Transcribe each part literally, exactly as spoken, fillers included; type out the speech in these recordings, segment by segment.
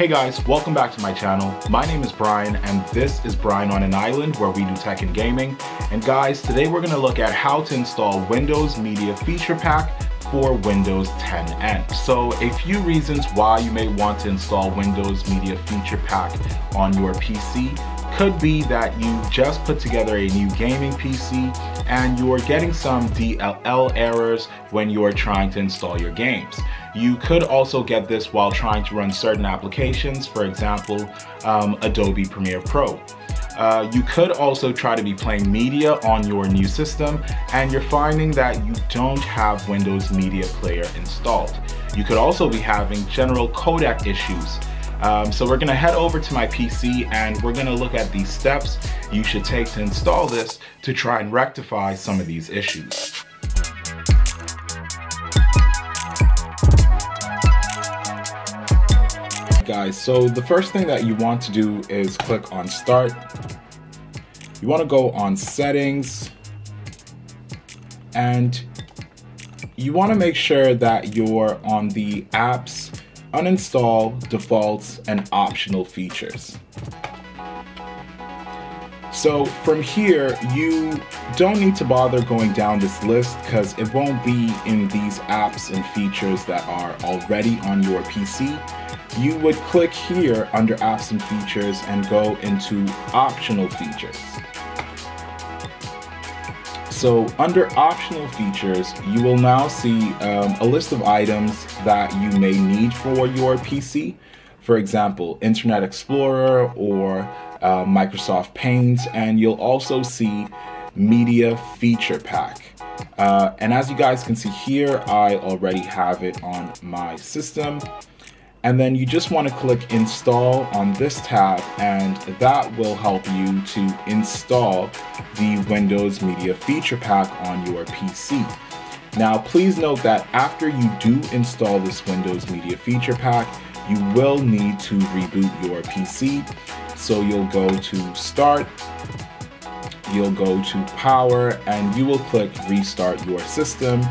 Hey guys, welcome back to my channel. My name is Brian and this is Brian on an Island, where we do tech and gaming. And guys, today we're gonna look at how to install Windows Media Feature Pack for Windows ten N. So a few reasons why you may want to install Windows Media Feature Pack on your P C could be that you just put together a new gaming P C and you're getting some D L L errors when you're trying to install your games. You could also get this while trying to run certain applications, for example, um, Adobe Premiere Pro. Uh, you could also try to be playing media on your new system and you're finding that you don't have Windows Media Player installed. You could also be having general codec issues. Um, so we're gonna head over to my P C and we're gonna look at the steps you should take to install this to try and rectify some of these issues. Guys, so the first thing that you want to do is click on Start. You want to go on Settings, and you want to make sure that you're on the Apps, Uninstall, Defaults, and Optional Features. So from here, you don't need to bother going down this list because it won't be in these apps and features that are already on your P C. You would click here under Apps and Features and go into Optional Features. So under Optional Features, you will now see um, a list of items that you may need for your P C. For example, Internet Explorer or uh, Microsoft Paint, and you'll also see Media Feature Pack. Uh, and as you guys can see here, I already have it on my system. And then you just want to click Install on this tab, and that will help you to install the Windows Media Feature Pack on your P C. Now, please note that after you do install this Windows Media Feature Pack, you will need to reboot your P C. So you'll go to Start, you'll go to Power, and you will click Restart Your System.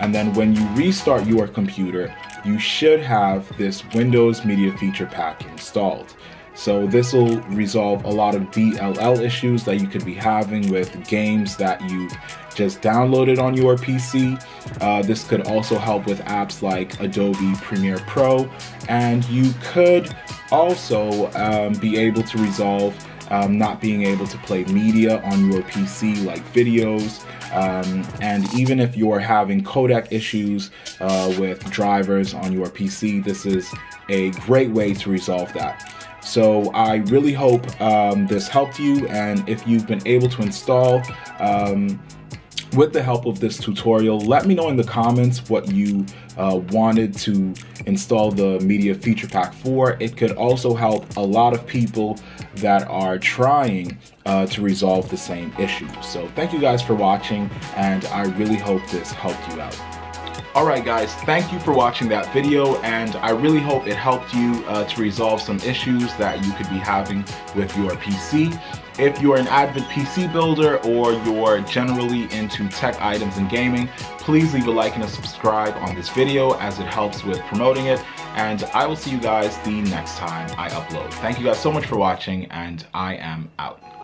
And then when you restart your computer, you should have this Windows Media Feature Pack installed. So this will resolve a lot of D L L issues that you could be having with games that you just downloaded on your P C. Uh, this could also help with apps like Adobe Premiere Pro, and you could also um, be able to resolve Um, not being able to play media on your P C, like videos, um, and even if you're having codec issues uh, with drivers on your P C, this is a great way to resolve that. So I really hope um, this helped you, and if you've been able to install um, with the help of this tutorial, let me know in the comments what you uh, wanted to install the Media Feature Pack for. It could also help a lot of people that are trying uh, to resolve the same issue. So thank you guys for watching, and I really hope this helped you out. Alright guys, thank you for watching that video, and I really hope it helped you uh, to resolve some issues that you could be having with your P C. If you're an avid P C builder or you're generally into tech items and gaming, please leave a like and a subscribe on this video as it helps with promoting it, and I will see you guys the next time I upload. Thank you guys so much for watching, and I am out.